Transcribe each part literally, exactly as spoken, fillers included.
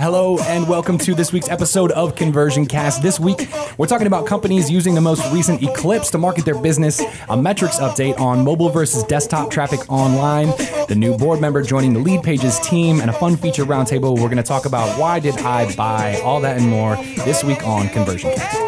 Hello and welcome to this week's episode of Conversion Cast. This week, we're talking about companies using the most recent Eclipse to market their business, a metrics update on mobile versus desktop traffic online, the new board member joining the Leadpages team, and a fun feature roundtable. We're going to talk about why did I buy, all that and more this week on Conversion Cast.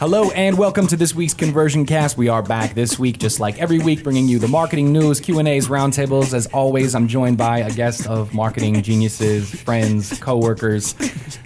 Hello and welcome to this week's Conversion Cast. We are back this week, just like every week, bringing you the marketing news, Q and A's, roundtables. As always, I'm joined by a guest of marketing geniuses, friends, coworkers.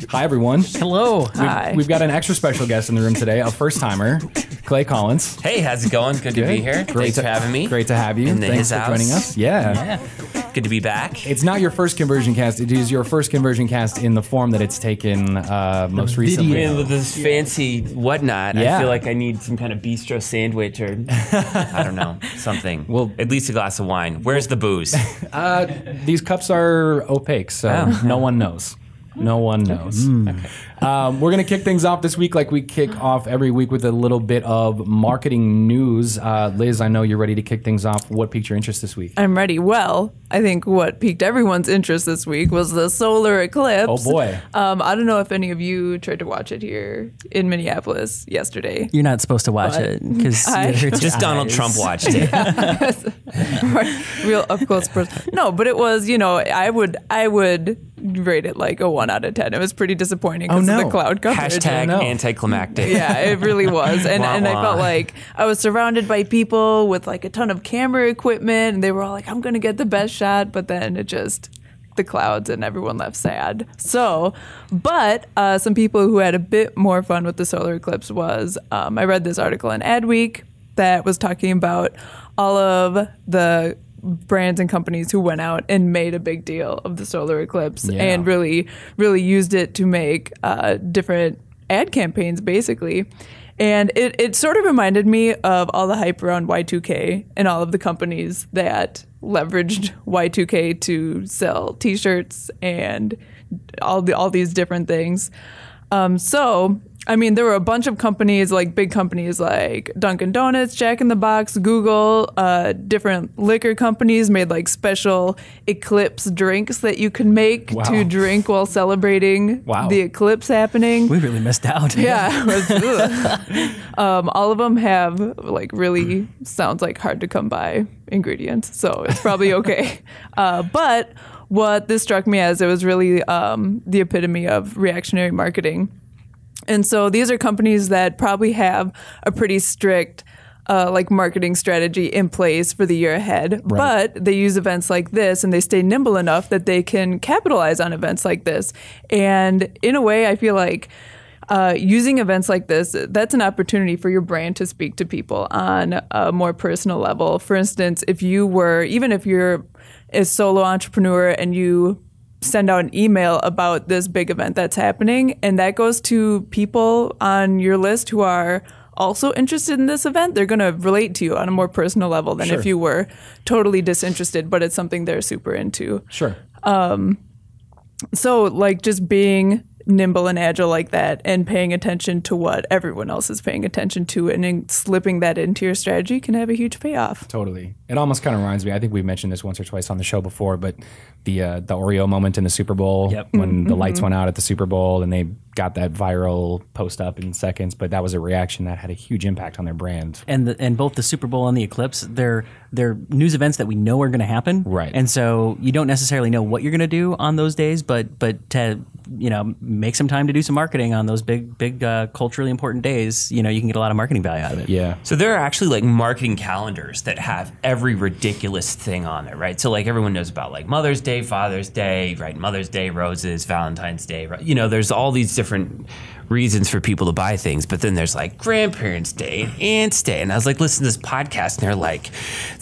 Hi, everyone. Hello. We've, Hi. We've got an extra special guest in the room today, a first-timer, Clay Collins. Hey, how's it going? Good, Good. to be here. Great Thanks to, for having me. Great to have you. In Thanks for house. joining us. Yeah. yeah. Good to be back. It's not your first Conversion Cast. It is your first Conversion Cast in the form that it's taken uh, most the recently. Video with this fancy whatnot. Yeah. I feel like I need some kind of bistro sandwich or I don't know, something. Well, at least a glass of wine. Where's the booze? uh, these cups are opaque, so oh. no one knows. No one knows. Mm. Okay. Um, we're going to kick things off this week like we kick off every week with a little bit of marketing news. Uh, Liz, I know you're ready to kick things off. What piqued your interest this week? I'm ready. Well, I think what piqued everyone's interest this week was the solar eclipse. Oh, boy. Um, I don't know if any of you tried to watch it here in Minneapolis yesterday. You're not supposed to watch but it. because Just eyes. Donald Trump watched it. Yeah. Yeah. Real up-close person. No, but it was, you know, I would, I would rate it like a one out of ten. It was pretty disappointing because oh, no. of the cloud coverage. Hashtag oh, no. anticlimactic. Yeah, it really was. And wah, and wah. I felt like I was surrounded by people with like a ton of camera equipment and they were all like, I'm going to get the best shot. But then it just, the clouds and everyone left sad. So, but uh, some people who had a bit more fun with the solar eclipse was, um, I read this article in Adweek that was talking about all of the brands and companies who went out and made a big deal of the solar eclipse yeah. and really, really used it to make uh, different ad campaigns, basically. And it, it sort of reminded me of all the hype around Y two K and all of the companies that leveraged Y two K to sell T-shirts and all the all these different things. Um, so... I mean, there were a bunch of companies, like big companies like Dunkin' Donuts, Jack in the Box, Google, uh, different liquor companies made like special eclipse drinks that you can make wow. to drink while celebrating wow. the eclipse happening. We really missed out. Yeah. was, um, all of them have like really sounds like hard to come by ingredients, so it's probably okay. uh, but what this struck me as, it was really um, the epitome of reactionary marketing. And so these are companies that probably have a pretty strict uh, like marketing strategy in place for the year ahead, right. but they use events like this and they stay nimble enough that they can capitalize on events like this. And in a way, I feel like uh, using events like this, that's an opportunity for your brand to speak to people on a more personal level. For instance, if you were, even if you're a solo entrepreneur and you send out an email about this big event that's happening, and that goes to people on your list who are also interested in this event, they're going to relate to you on a more personal level than sure. if you were totally disinterested, but it's something they're super into. Sure. Um, so like just being nimble and agile like that and paying attention to what everyone else is paying attention to and in slipping that into your strategy can have a huge payoff. Totally. It almost kind of reminds me, I think we mentioned this once or twice on the show before, but the uh, the Oreo moment in the Super Bowl yep. when mm-hmm. the lights went out at the Super Bowl and they got that viral post up in seconds, but that was a reaction that had a huge impact on their brand. And the, and both the Super Bowl and the eclipse, they're they're news events that we know are going to happen. Right. And so you don't necessarily know what you're going to do on those days, but but to you know make some time to do some marketing on those big big uh, culturally important days, you know you can get a lot of marketing value out of it. Yeah. So there are actually like marketing calendars that have every ridiculous thing on there, right? So like everyone knows about like Mother's Day, Father's Day, right? Mother's Day, roses, Valentine's Day, right? You know, there's all these different different reasons for people to buy things, but then there's like Grandparents' Day and Aunt's Day, and I was like listening to this podcast, and they're like,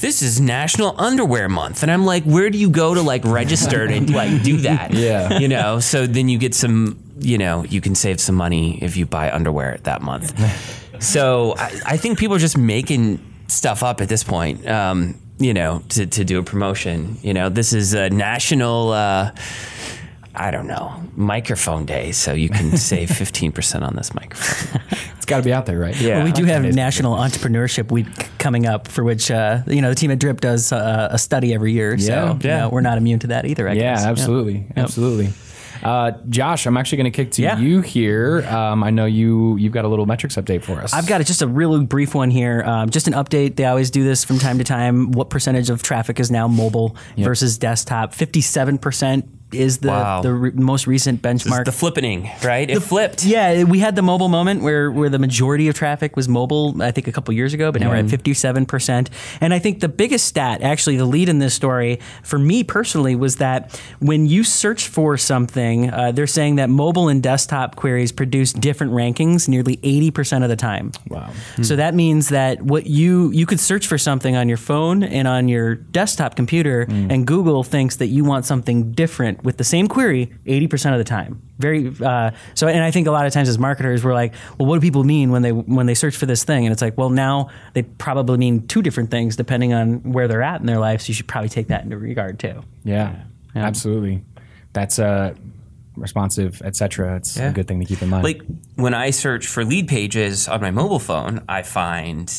"This is National Underwear Month," and I'm like, "Where do you go to like register to like do that?" Yeah, you know. So then you get some, you know, you can save some money if you buy underwear that month. So I, I think people are just making stuff up at this point, um, you know, to to do a promotion. You know, this is a national. Uh, I don't know, microphone day, so you can save fifteen percent on this microphone. It's got to be out there, right? Yeah. Well, we do have National Entrepreneurship Week coming up, for which uh, you know the team at Drift does uh, a study every year. Yeah, so yeah. You know, we're not immune to that either, I yeah, guess. Absolutely. Yep. Absolutely. Uh, Josh, I'm actually going to kick to yeah. you here. Um, I know you, you've got a little metrics update for us. I've got just a really brief one here. Um, just an update. They always do this from time to time. What percentage of traffic is now mobile yep. versus desktop? fifty-seven percent. Is the, wow. the re most recent benchmark. This is the flippening, right? It the, flipped. Yeah, we had the mobile moment where, where the majority of traffic was mobile, I think a couple years ago, but now mm. we're at fifty-seven percent. And I think the biggest stat, actually the lead in this story, for me personally, was that when you search for something, uh, they're saying that mobile and desktop queries produce different rankings nearly eighty percent of the time. Wow. Mm. So that means that what you, you could search for something on your phone and on your desktop computer, mm. and Google thinks that you want something different with the same query eighty percent of the time. Very uh, so, and I think a lot of times as marketers, we're like, well, what do people mean when they when they search for this thing? And it's like, well, now they probably mean two different things depending on where they're at in their life. So you should probably take that into regard too. Yeah, yeah. Absolutely. That's uh, responsive, et cetera. It's yeah. a good thing to keep in mind. Like when I search for lead pages on my mobile phone, I find.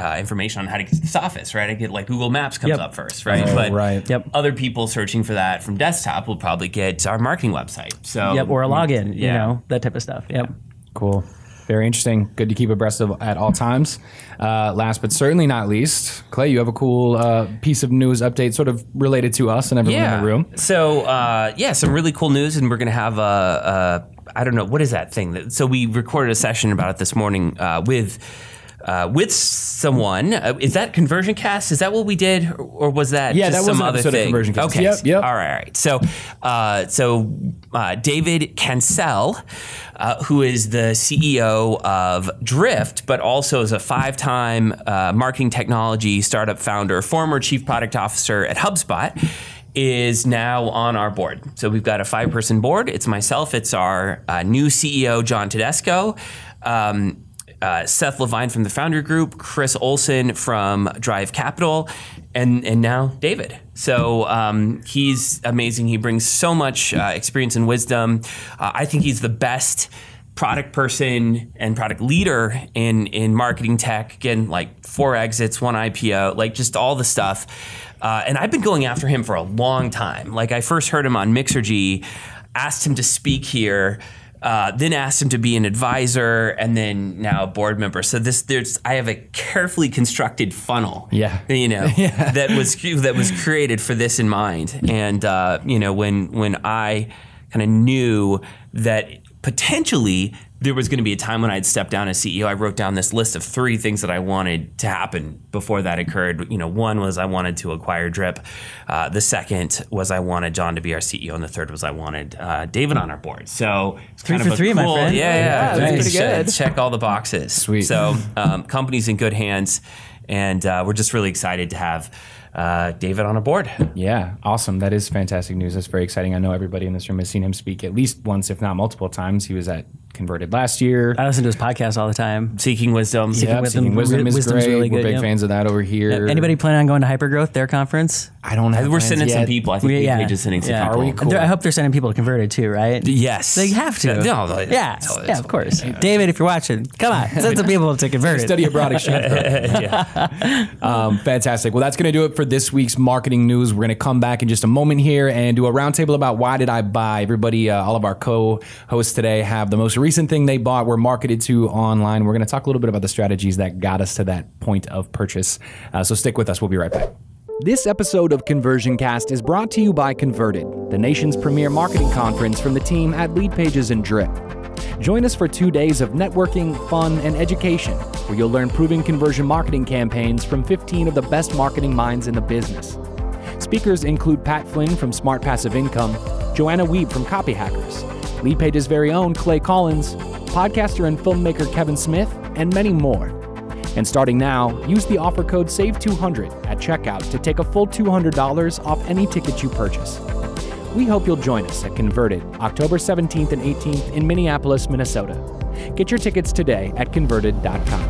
Uh, information on how to get to this office, right? I get like Google Maps comes yep. up first, right? Oh, but right. Yep. other people searching for that from desktop will probably get our marketing website. So yep, or a login, yeah. you know, that type of stuff. Yep. Cool. Very interesting. Good to keep abreast of at all times. Uh, last but certainly not least, Clay, you have a cool uh, piece of news update sort of related to us and everyone yeah. in the room. So uh, yeah, some really cool news, and we're going to have a, a, I don't know, what is that thing? So we recorded a session about it this morning uh, with Uh, with someone. Uh, is that Conversion Cast? Is that what we did? Or, or was that yeah, just that some other thing? Conversion Cast. Okay. Yep, yep. All right, all right. So, uh, so uh, David Cancel, uh, who is the C E O of Drift, but also is a five-time uh, marketing technology startup founder, former chief product officer at HubSpot, is now on our board. So we've got a five-person board. It's myself. It's our uh, new C E O, John Tedesco. Um, Uh, Seth Levine from the Foundry Group, Chris Olson from Drive Capital, and and now David. So um, he's amazing. He brings so much uh, experience and wisdom. Uh, I think he's the best product person and product leader in in marketing tech. Again, like four exits, one I P O, like just all the stuff. Uh, and I've been going after him for a long time. Like I first heard him on Mixergy, asked him to speak here. Uh, then asked him to be an advisor, and then now a board member. So this, there's, I have a carefully constructed funnel. Yeah, you know, yeah. that was that was created for this in mind. And uh, you know, when when I kind of knew that potentially there was going to be a time when I'd step down as C E O, I wrote down this list of three things that I wanted to happen before that occurred. You know, one was I wanted to acquire Drip. Uh, the second was I wanted John to be our C E O, and the third was I wanted uh, David on our board. So it's three kind for of a three, cool, my friend. Yeah, yeah, yeah. Nice. Pretty good. Check all the boxes. Sweet. So um, company's in good hands, and uh, we're just really excited to have Uh, David on a board. Yeah, awesome. That is fantastic news. That's very exciting. I know everybody in this room has seen him speak at least once, if not multiple times. He was at Converted last year. I listen to his podcast all the time. Seeking Wisdom. Seeking, yep, Wisdom. Seeking Wisdom is Wisdom's great. Really good. We're big yep. fans of that over here. Yep. Anybody planning on going to Hypergrowth, their conference? I don't know. We're sending yet. some people. I think we, yeah. just sending some yeah. people. Are we cool? I hope they're sending people to Converted too, right? Yes. They have to. No, no, yeah, no, yeah, of course. Yeah. David, if you're watching, come on. Send some people to Converted. Study abroad exchange. yeah. um, fantastic. Well, that's going to do it for this week's marketing news. We're going to come back in just a moment here and do a roundtable about why did I buy. Everybody, uh, all of our co-hosts today have the most recent thing they bought, were marketed to online. We're going to talk a little bit about the strategies that got us to that point of purchase. Uh, so stick with us. We'll be right back. This episode of Conversion Cast is brought to you by Converted, the nation's premier marketing conference from the team at Leadpages and Drip. Join us for two days of networking, fun, and education, where you'll learn proven conversion marketing campaigns from fifteen of the best marketing minds in the business. Speakers include Pat Flynn from Smart Passive Income, Joanna Wiebe from Copyhackers, Leadpage's very own Clay Collins, podcaster and filmmaker Kevin Smith, and many more. And starting now, use the offer code save two hundred at checkout to take a full two hundred dollars off any ticket you purchase. We hope you'll join us at Converted, October seventeenth and eighteenth in Minneapolis, Minnesota. Get your tickets today at converted dot com.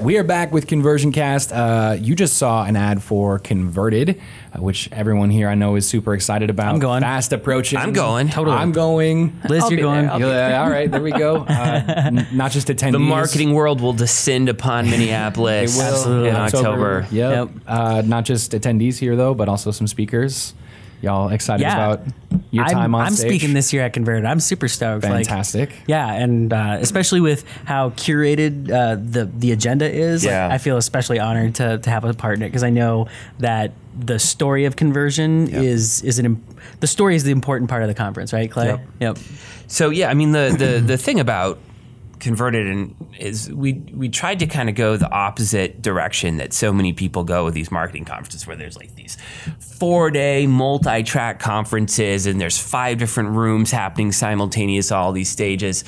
We are back with Conversion Cast. Uh, you just saw an ad for Converted, uh, which everyone here I know is super excited about. I'm going. Fast approaching. I'm going. Totally. I'm going. Liz, I'll you're going. Yeah, all right, there we go. Uh, not just attendees. The marketing world will descend upon Minneapolis will, absolutely in October. October. Yep. yep. Uh, not just attendees here, though, but also some speakers. Y'all excited yeah. about your time I'm, on I'm stage? I'm speaking this year at Converted. I'm super stoked. Fantastic. Like, yeah, and uh, especially with how curated uh, the, the agenda is, yeah. like, I feel especially honored to, to have a part in it because I know that the story of conversion yep. is is an the story is the important part of the conference, right, Clay? Yep. yep. So yeah, I mean the the the thing about Converted and is we we tried to kind of go the opposite direction that so many people go with these marketing conferences where there's like these four-day multi-track conferences and there's five different rooms happening simultaneous, all these stages.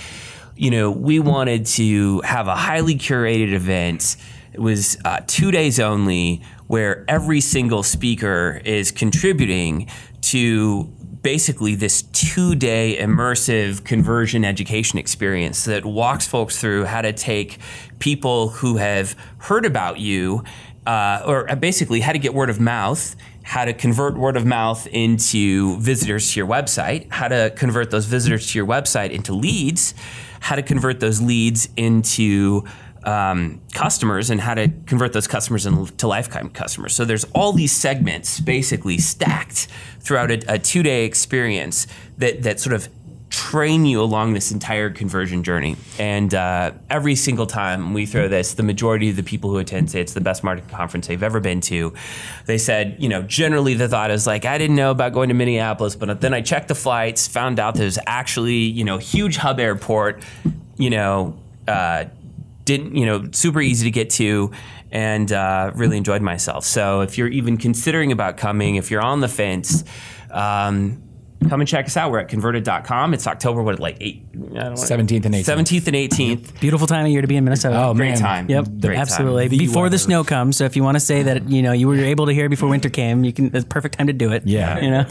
You know, we wanted to have a highly curated event. It was uh, two days only where every single speaker is contributing to basically this two-day immersive conversion education experience that walks folks through how to take people who have heard about you, uh, or basically how to get word of mouth, how to convert word of mouth into visitors to your website, how to convert those visitors to your website into leads, how to convert those leads into Um, customers and how to convert those customers into lifetime customers. So there's all these segments basically stacked throughout a, a two-day experience that, that sort of train you along this entire conversion journey. And uh, every single time we throw this, the majority of the people who attend say it's the best marketing conference they've ever been to. They said, you know, generally the thought is like, I didn't know about going to Minneapolis, but then I checked the flights, found out there's actually, you know, huge hub airport, you know, uh, Didn't, you know, super easy to get to, and uh, really enjoyed myself. So if you're even considering about coming, if you're on the fence, um, come and check us out. We're at converted dot com. It's October, what, like eight, seventeenth and eighteenth. seventeenth and eighteenth. Beautiful time of year to be in Minnesota. Oh, great man. time. Yep, great absolutely. Time. Before the snow comes. So if you want to say that, you know, you were able to hear before winter came, you can. It's perfect time to do it. Yeah, you know.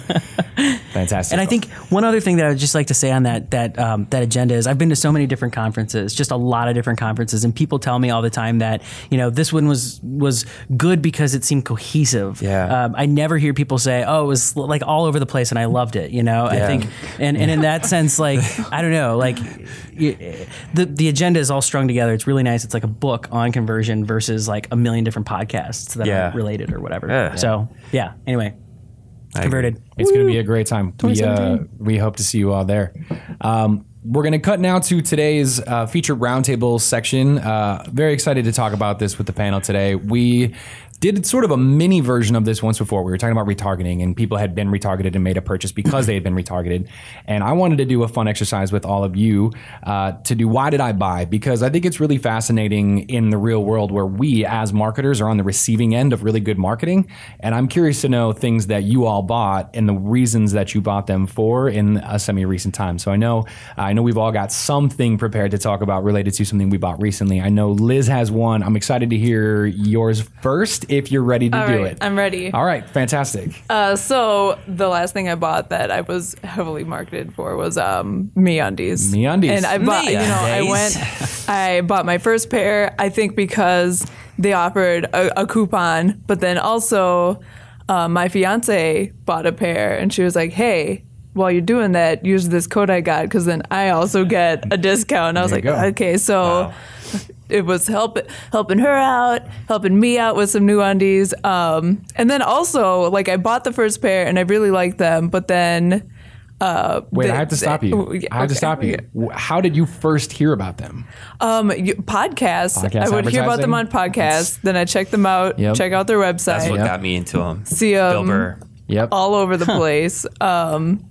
Fantastic. And I think one other thing that I would just like to say on that that um, that agenda is I've been to so many different conferences, just a lot of different conferences, and people tell me all the time that you know this one was was good because it seemed cohesive. Yeah. Um, I never hear people say, "Oh, it was like all over the place," and I loved it. You You know, yeah. I think, and, and in that sense, like, I don't know, like, it, the, the agenda is all strung together. It's really nice. It's like a book on conversion versus like a million different podcasts that yeah. are related or whatever. Yeah. So, yeah, anyway, I Converted. Agree. It's going to be a great time. We, uh, we hope to see you all there. Um, we're going to cut now to today's uh, featured roundtable section. Uh, very excited to talk about this with the panel today. We did sort of a mini version of this once before. We were talking about retargeting and people had been retargeted and made a purchase because they had been retargeted. And I wanted to do a fun exercise with all of you uh, to do why did I buy? Because I think it's really fascinating in the real world where we as marketers are on the receiving end of really good marketing. And I'm curious to know things that you all bought and the reasons that you bought them for in a semi-recent time. So I know, I know we've all got something prepared to talk about related to something we bought recently. I know Liz has one. I'm excited to hear yours first. If you're ready to All do right, it. I'm ready. All right, fantastic. Uh, so the last thing I bought that I was heavily marketed for was um, MeUndies. MeUndies. And I bought, Me you know, I went, I bought my first pair, I think because they offered a, a coupon, but then also uh, my fiance bought a pair and she was like, hey, while you're doing that, use this code I got because then I also get a discount. And I was like, go. okay, so... Wow. It was help, helping her out, helping me out with some new undies. Um, and then also, like, I bought the first pair and I really liked them, but then... Uh, Wait, they, I have to stop you. Uh, yeah, I have okay, to stop you. Okay. How did you first hear about them? Um, you, podcasts. Podcast I would hear about them on podcasts. That's, then I check them out, yep. check out their website. That's what yep. got me into them. See them Bill Burr. Yep. all over the huh. place. Um,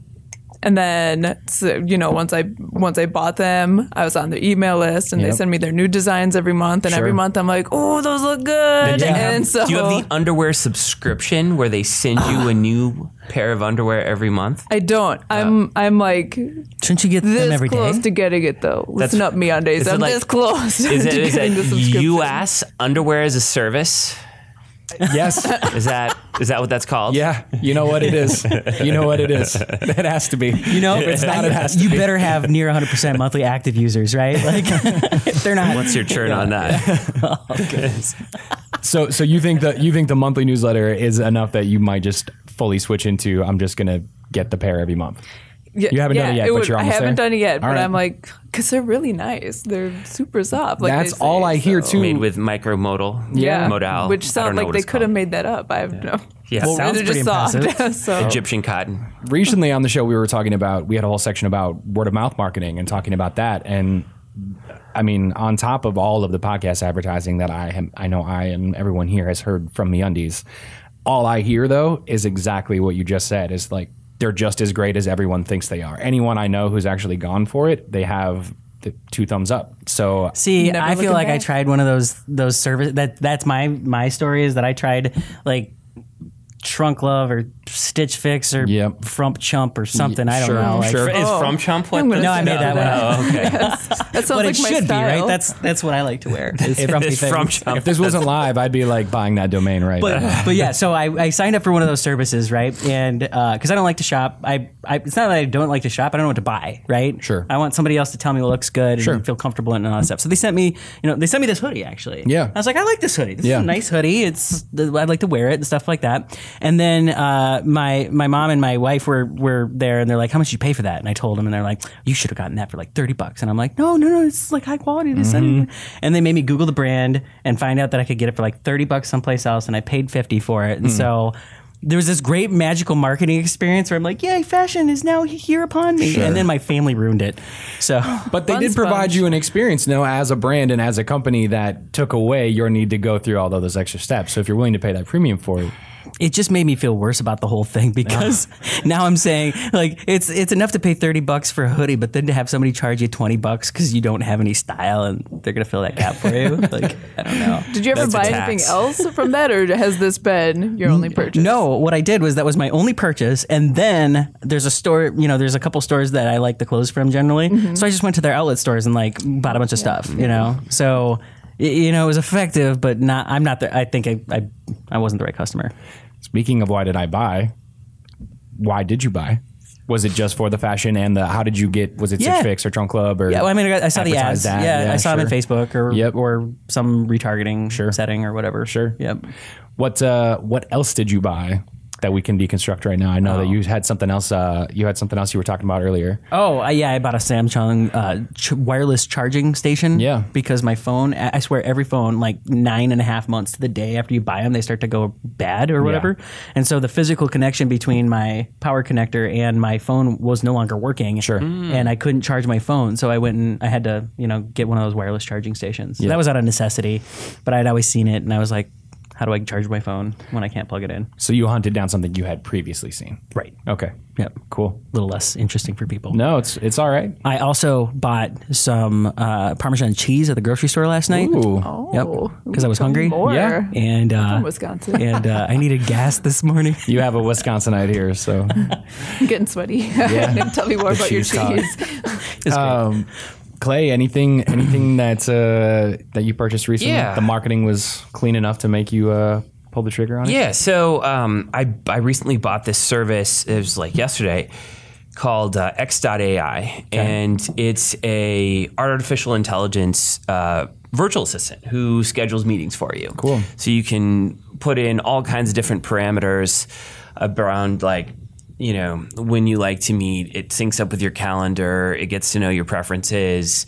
and then, so, you know, once I once I bought them, I was on their email list, and yep. they send me their new designs every month. And sure. every month, I'm like, oh, those look good. Yeah. And so, do you have the underwear subscription where they send you a new pair of underwear every month? I don't. Yeah. I'm I'm like, shouldn't you get this them every close day? to getting it though? That's, Listen up, MeUndies. I'm like, this close. Is it, to is getting it the subscription. U S underwear as a service? Yes. Is that is that what that's called? Yeah. You know what it is. You know what it is. It has to be. You know, if it's not, it has to you be. You better have near one hundred percent monthly active users, right? Like, if they're not. What's your churn yeah. on that? Oh, goodness. So, so you think that you think the monthly newsletter is enough that you might just fully switch into, I'm just going to get the pair every month? Yeah, you haven't yeah, done it yet, it would, but you're almost I haven't there. done it yet, all but right. I'm like, because they're really nice. They're super soft. Like That's say, all I hear, so. too. Made with micromodal. Yeah. Modal. Which sounds like they could have made that up. I have yeah. no Yeah, well, sounds pretty impressive. so. Egyptian cotton. Recently on the show, we were talking about, we had a whole section about word of mouth marketing and talking about that. And I mean, on top of all of the podcast advertising that I am, I know I and everyone here has heard from MeUndies, all I hear, though, is exactly what you just said. Is like, they're just as great as everyone thinks they are. Anyone I know who's actually gone for it, they have the two thumbs up. So see, I feel like back. I tried one of those those service that that's my my story is that I tried like Trunk Club or Stitch Fix or yep. Frump Chump or something. Yeah, I don't sure, know. Like, sure. Is oh. Frump Chump what? No, I made that one. Up. Oh, okay. Yes. That sounds but like it my should style. be right. That's that's what I like to wear. Is if, frumpy Frump Chump. If this wasn't live, I'd be like buying that domain right but, now. But yeah, so I, I signed up for one of those services, right? And because uh, I don't like to shop, I, I it's not that I don't like to shop. I don't know what to buy, right? Sure. I want somebody else to tell me what looks good sure. and feel comfortable in and all that stuff. So they sent me, you know, they sent me this hoodie actually. Yeah. I was like, I like this hoodie. This yeah. is a nice hoodie. It's I'd like to wear it and stuff like that. And then uh, my my mom and my wife were were there, and they're like, "How much did you pay for that?" And I told them, and they're like, "You should have gotten that for like thirty bucks." And I'm like, "No, no, no, it's like high quality." Mm-hmm. And they made me Google the brand and find out that I could get it for like thirty bucks someplace else, and I paid fifty for it. And mm. so there was this great magical marketing experience where I'm like, "Yay, fashion is now here upon me," sure. and then my family ruined it. So, but they did sponge. provide you an experience, you know, as a brand and as a company that took away your need to go through all of those extra steps. So if you're willing to pay that premium for it. It just made me feel worse about the whole thing because yeah. now I'm saying like it's it's enough to pay thirty bucks for a hoodie, but then to have somebody charge you twenty bucks because you don't have any style and they're gonna fill that gap for you. Like I don't know. Did you ever That's buy anything else from that, or has this been your only purchase? No, what I did was that was my only purchase, and then there's a store. You know, there's a couple stores that I like the clothes from generally, mm-hmm. so I just went to their outlet stores and like bought a bunch of yeah. stuff. You know, so. You know, it was effective, but not. I'm not the. I think I, I, I wasn't the right customer. Speaking of, why did I buy? Why did you buy? Was it just for the fashion and the? How did you get? Was it yeah. Stitch Fix or Trunk Club or? Yeah, well, I mean, I, I saw the ads. That. Yeah, yeah, I saw sure. them in Facebook or yep. or some retargeting sure. setting or whatever. Sure. Yep. What uh, what else did you buy that we can deconstruct right now? I know oh. that you had something else. Uh, you had something else you were talking about earlier. Oh uh, yeah, I bought a Samsung uh, ch wireless charging station. Yeah, because my phone. I swear, every phone, like nine and a half months to the day after you buy them, they start to go bad or whatever. Yeah. And so the physical connection between my power connector and my phone was no longer working. Sure. Mm. And I couldn't charge my phone, so I went and I had to, you know, get one of those wireless charging stations. Yeah. That was out of necessity, but I'd always seen it, and I was like, how do I charge my phone when I can't plug it in? So you hunted down something you had previously seen. Right. Okay. Yep. Cool. A little less interesting for people. No, it's it's all right. I also bought some uh, Parmesan cheese at the grocery store last night. Ooh. Oh. Yep. Because I was hungry. More. Yeah. And uh, from Wisconsin. And uh, I needed gas this morning. You have a Wisconsinite here, so. I'm getting sweaty. Yeah. Tell me more the about cheese your cheese. It's um, great. Clay, anything, anything that uh, that you purchased recently? Yeah. The marketing was clean enough to make you uh, pull the trigger on it. Yeah. So um, I I recently bought this service. It was like yesterday, called uh, x dot A I, okay. and it's a artificial intelligence uh, virtual assistant who schedules meetings for you. Cool. So you can put in all kinds of different parameters around like. You know, when you like to meet, it syncs up with your calendar, it gets to know your preferences.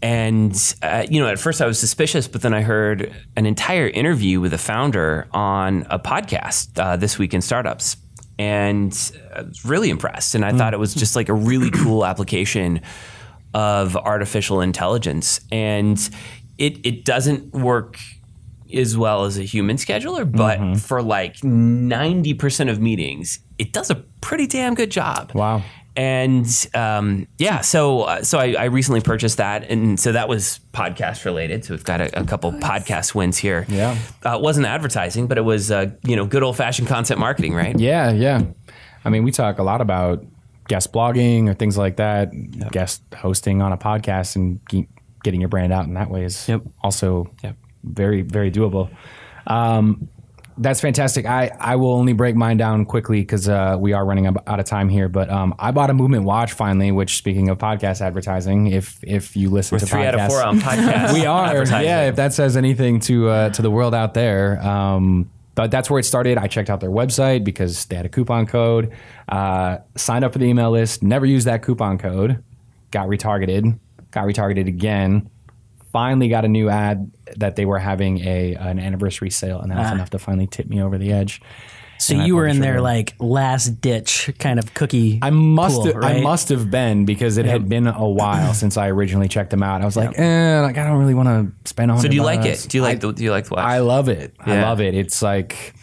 And, uh, you know, at first I was suspicious, but then I heard an entire interview with a founder on a podcast, uh, This Week in Startups. And I was really impressed. And I mm. thought it was just like a really cool application of artificial intelligence. And it, it doesn't work as well as a human scheduler, but mm-hmm. for like ninety percent of meetings, it does a pretty damn good job. Wow. And um, yeah, so uh, so I, I recently purchased that, and so that was podcast related. So we've got a, a couple nice. podcast wins here. Yeah, uh, it wasn't advertising, but it was uh, you know, good old fashioned content marketing, right? Yeah, yeah. I mean, we talk a lot about guest blogging or things like that, yep. guest hosting on a podcast, and getting your brand out in that way is yep. also yep. very very doable. Um, That's fantastic. I, I will only break mine down quickly because uh, we are running out of time here. But um, I bought a Movement Watch finally, which, speaking of podcast advertising, if if you listen We're to podcasts. We're three out of four on podcasts. We are. Yeah, if that says anything to uh, to the world out there. Um, but that's where it started. I checked out their website because they had a coupon code. Uh, signed up for the email list. Never used that coupon code. Got retargeted. Got retargeted again. Finally got a new ad that they were having a an anniversary sale, and that was ah. enough to finally tip me over the edge. So you were in their like last ditch kind of cookie. I must pool, have, right? I must have been, because it yep. had been a while since I originally checked them out. I was yep. like, eh, like I don't really want to spend on it. So do you like it? Do you like I, the do you like the watch? I love it. Yeah. I love it. It's like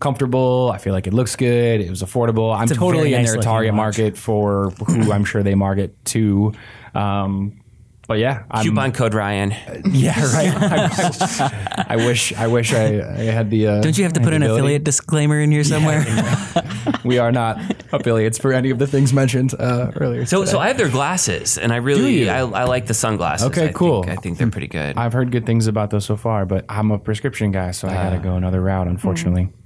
comfortable. I feel like it looks good. It was affordable. It's I'm totally nice in their target watch. market for who I'm sure they market to. Um But yeah, coupon I'm, code Ryan. Uh, yeah, right. I, I wish I wish I, I had the. Uh, Don't you have to put an affiliate disclaimer in here somewhere? Yeah, yeah. We are not affiliates for any of the things mentioned uh, earlier. So, today. so I have their glasses, and I really I, I like the sunglasses. Okay, I cool. Think, I think they're pretty good. I've heard good things about those so far, but I'm a prescription guy, so uh, I got to go another route, unfortunately. Mm-hmm.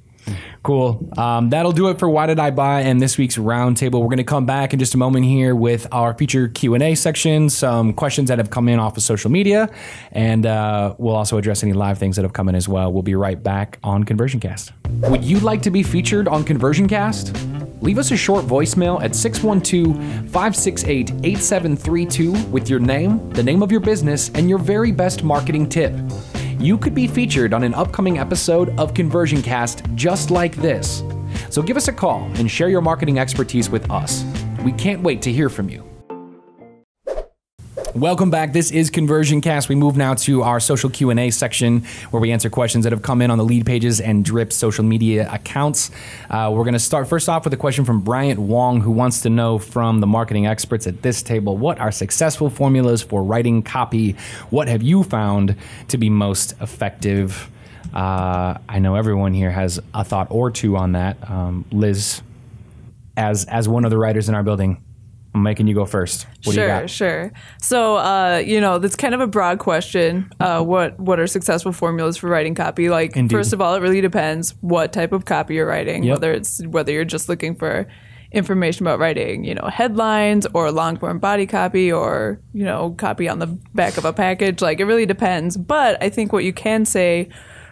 Cool. Um, that'll do it for Why Did I Buy and this week's roundtable. We're going to come back in just a moment here with our feature Q and A section, some questions that have come in off of social media, and uh, we'll also address any live things that have come in as well. We'll be right back on ConversionCast. Would you like to be featured on ConversionCast? Leave us a short voicemail at six one two, five six eight, eight seven three two with your name, the name of your business, and your very best marketing tip. You could be featured on an upcoming episode of ConversionCast just like this. So give us a call and share your marketing expertise with us. We can't wait to hear from you. Welcome back. This is ConversionCast. We move now to our social Q and A section where we answer questions that have come in on the Leadpages and Drift social media accounts. Uh, we're going to start first off with a question from Bryant Wong, who wants to know from the marketing experts at this table, what are successful formulas for writing copy? What have you found to be most effective? Uh, I know everyone here has a thought or two on that. Um, Liz, as, as one of the writers in our building, I'm making you go first. What sure, do you got? Sure. So, uh, you know, that's kind of a broad question. Uh, what What are successful formulas for writing copy? Like, Indeed. first of all, it really depends what type of copy you're writing. Yep. Whether it's whether you're just looking for information about writing, you know, headlines or long form body copy, or you know, copy on the back of a package. Like, it really depends. But I think what you can say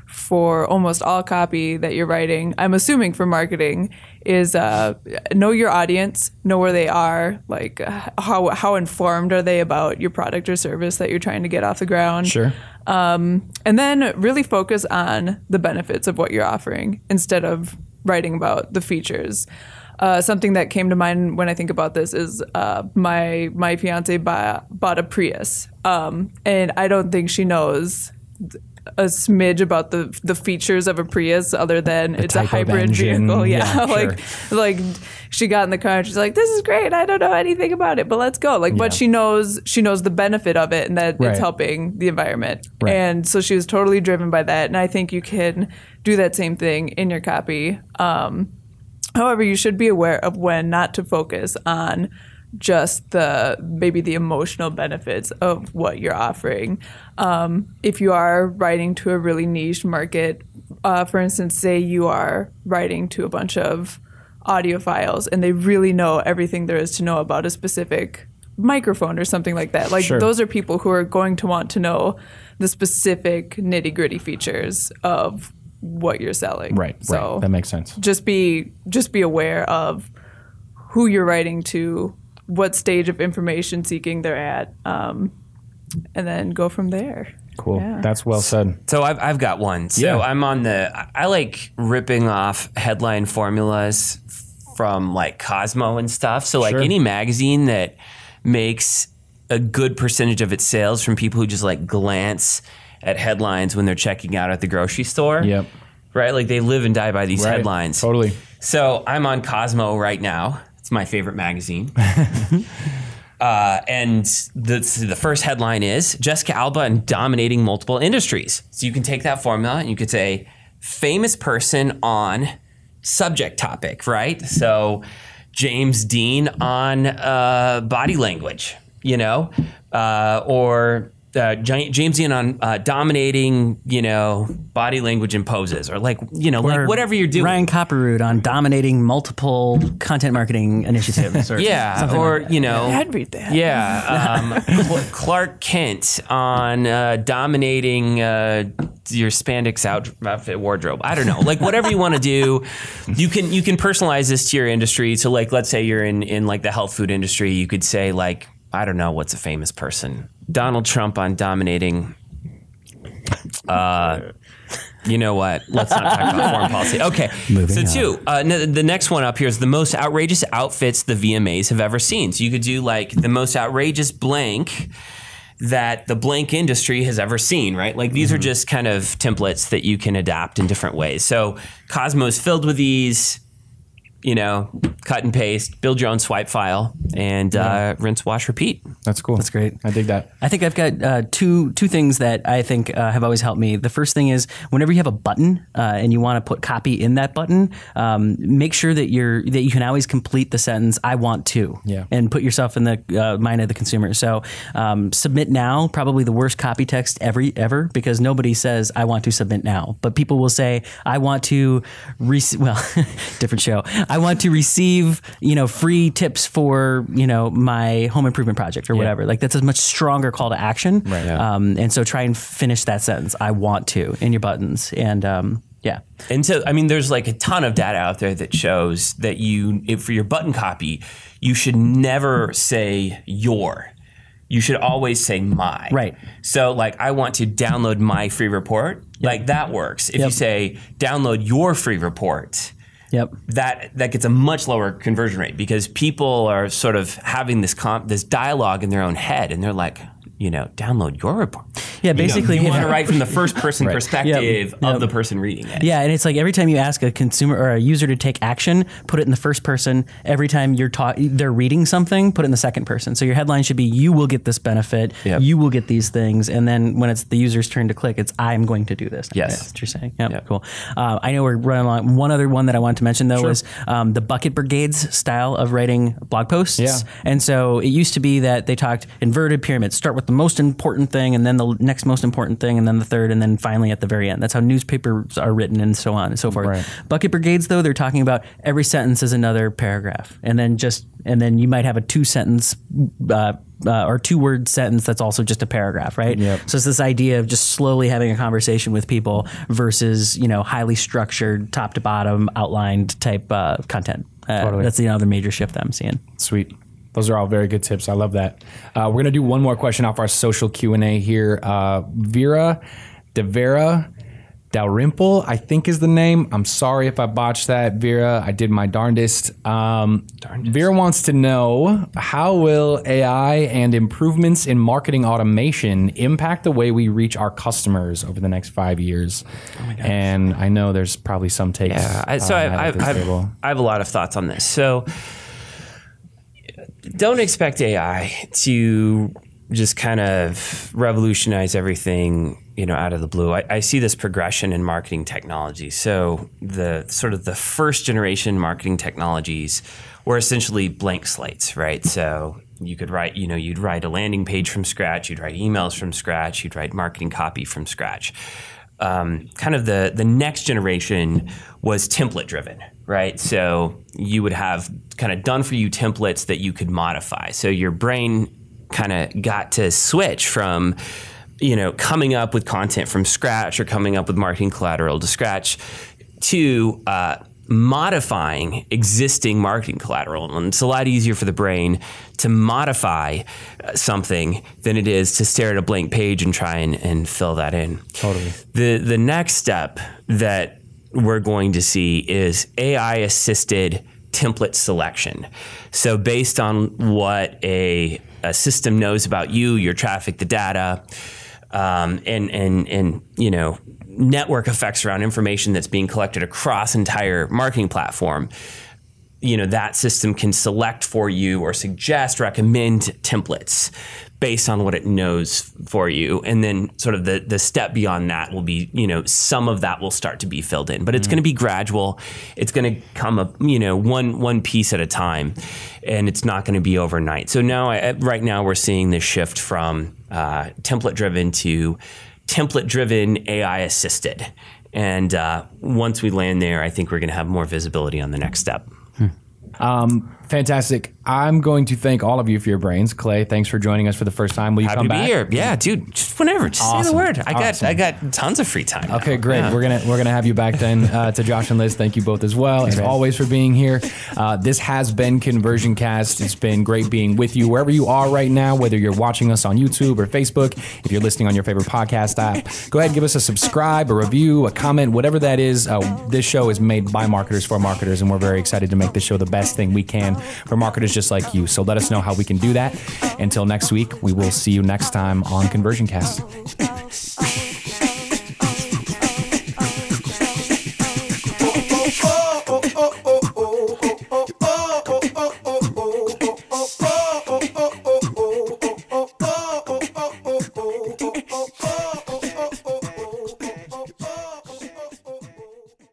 for almost all copy that you're writing, I'm assuming for marketing, is uh, know your audience, know where they are, like uh, how, how informed are they about your product or service that you're trying to get off the ground. Sure. Um, and then really focus on the benefits of what you're offering instead of writing about the features. Uh, something that came to mind when I think about this is uh, my, my fiance bought a Prius, um, and I don't think she knows a smidge about the the features of a Prius other than the it's a hybrid vehicle. Yeah, yeah like sure. like she got in the car and she's like, this is great, I don't know anything about it, but let's go. Like, yeah. But she knows she knows the benefit of it and that right. it's helping the environment. Right. And so she was totally driven by that. And I think you can do that same thing in your copy. Um, however, you should be aware of when not to focus on just the maybe the emotional benefits of what you're offering. Um, if you are writing to a really niche market, uh, for instance, say you are writing to a bunch of audiophiles and they really know everything there is to know about a specific microphone or something like that. Like sure. those are people who are going to want to know the specific nitty-gritty features of what you're selling. Right, so right. that makes sense. Just be just be aware of who you're writing to, what stage of information seeking they're at, um, and then go from there. Cool. Yeah. That's well said. So I've, I've got one. So yeah. I'm on the, I like ripping off headline formulas from like Cosmo and stuff. So like sure. any magazine that makes a good percentage of its sales from people who just like glance at headlines when they're checking out at the grocery store. Yep. Right? Like they live and die by these right. headlines. Totally. So I'm on Cosmo right now. It's my favorite magazine. uh, and the, the first headline is Jessica Alba and dominating multiple industries. So you can take that formula and you could say famous person on subject topic, right? So James Dean on uh, body language, you know, uh, or uh, Jamesian on uh, dominating, you know, body language and poses, or like, you know, or like whatever you're doing. Ryan Copperroot on dominating multiple content marketing initiatives. Or yeah, or like, you know, I'd read that. Yeah, um, Clark Kent on uh, dominating uh, your spandex out outfit wardrobe. I don't know, like whatever you want to do, you can you can personalize this to your industry. So like, let's say you're in in like the health food industry, you could say like, I don't know, what's a famous person? Donald Trump on dominating, uh, you know what, let's not talk about foreign policy. Okay, moving so two, uh, the next one up here is the most outrageous outfits the V M As have ever seen. So you could do like the most outrageous blank that the blank industry has ever seen, right? Like these mm-hmm. are just kind of templates that you can adapt in different ways. So Cosmo's filled with these. You know, cut and paste, build your own swipe file, and yeah. uh, rinse, wash, repeat. That's cool. That's great. I dig that. I think I've got uh, two two things that I think uh, have always helped me. The first thing is whenever you have a button uh, and you want to put copy in that button, um, make sure that you're that you can always complete the sentence "I want to," yeah. and put yourself in the uh, mind of the consumer. So um, submit now, probably the worst copy text every ever because nobody says "I want to submit now," but people will say "I want to," re well, different show. I want to receive, you know, free tips for, you know, my home improvement project or yeah. whatever. Like that's a much stronger call to action. Right, yeah. um, and so try and finish that sentence. I want to in your buttons. And um, yeah. And so, I mean, there's like a ton of data out there that shows that you, if for your button copy, you should never say your. You should always say my. Right. So like, I want to download my free report. Yep. Like that works. If yep. you say download your free report, yep. That that gets a much lower conversion rate because people are sort of having this comp, this dialogue in their own head, and they're like, you know, download your report. Yeah, basically, you, know, you yeah. want to write from the first person right. perspective yep. of yep. the person reading it. Yeah, and it's like every time you ask a consumer or a user to take action, put it in the first person. Every time you're taught they're reading something, put it in the second person. So your headline should be, "You will get this benefit. Yep. You will get these things." And then when it's the user's turn to click, it's, "I'm going to do this." Yes, that's what you're saying. Yep, yep. Cool. Uh, I know we're running along. One other one that I wanted to mention though sure. was um, the Bucket Brigade's style of writing blog posts. Yeah. And so it used to be that they talked inverted pyramids. Start with the most important thing, and then the next most important thing, and then the third, and then finally at the very end. That's how newspapers are written and so on and so forth. Right. Bucket Brigades, though, they're talking about every sentence is another paragraph, and then just and then you might have a two sentence uh, uh, or two word sentence that's also just a paragraph, right? Yep. So it's this idea of just slowly having a conversation with people versus, you know, highly structured, top to bottom, outlined type uh, content. Uh, totally. That's the other major shift that I'm seeing. Sweet. Those are all very good tips. I love that. Uh, we're going to do one more question off our social Q and A here. Uh, Vera DeVera Dalrymple, I think is the name. I'm sorry if I botched that, Vera. I did my darndest. Um, darndest. Vera wants to know, how will A I and improvements in marketing automation impact the way we reach our customers over the next five years? Oh my gosh. And I know there's probably some takes. Yeah. I, so uh, I, I, I, I, I have a lot of thoughts on this. So. Don't expect A I to just kind of revolutionize everything, you know, out of the blue. I, I see this progression in marketing technology. So the sort of the first generation marketing technologies were essentially blank slates, right? So you could write, you know, you'd write a landing page from scratch, you'd write emails from scratch, you'd write marketing copy from scratch. Um, kind of the, the next generation was template driven, right? So you would have kind of done for you templates that you could modify. So your brain kind of got to switch from, you know, coming up with content from scratch or coming up with marketing collateral to scratch to uh, modifying existing marketing collateral. And it's a lot easier for the brain to modify something than it is to stare at a blank page and try and, and fill that in. Totally. The, the next step that we're going to see is A I-assisted template selection. So based on what a, a system knows about you, your traffic, the data, um, and, and, and, you know, network effects around information that's being collected across entire marketing platform, you know, that system can select for you or suggest, recommend templates based on what it knows for you. And then sort of the, the step beyond that will be, you know, some of that will start to be filled in, but it's mm. going to be gradual. It's going to come up, you know, one, one piece at a time, and it's not going to be overnight. So now I, right now we're seeing this shift from uh, template-driven to template-driven A I-assisted. And uh, once we land there, I think we're going to have more visibility on the next step. Hmm. Um, fantastic. I'm going to thank all of you for your brains. Clay, thanks for joining us for the first time. Will you Happy come to be back? Here. Yeah, dude, just whenever, just awesome. Say the word. I got, awesome. I got tons of free time. Okay, now. Great. Yeah. We're gonna, we're gonna have you back then. Uh, to Josh and Liz, thank you both as well, as always, for being here. Uh, this has been Conversion Cast. It's been great being with you wherever you are right now, whether you're watching us on YouTube or Facebook, if you're listening on your favorite podcast app, go ahead and give us a subscribe, a review, a comment, whatever that is. Uh, this show is made by marketers for marketers, and we're very excited to make this show the best thing we can for marketers just like you. So let us know how we can do that. Until next week, we will see you next time on Conversion Cast.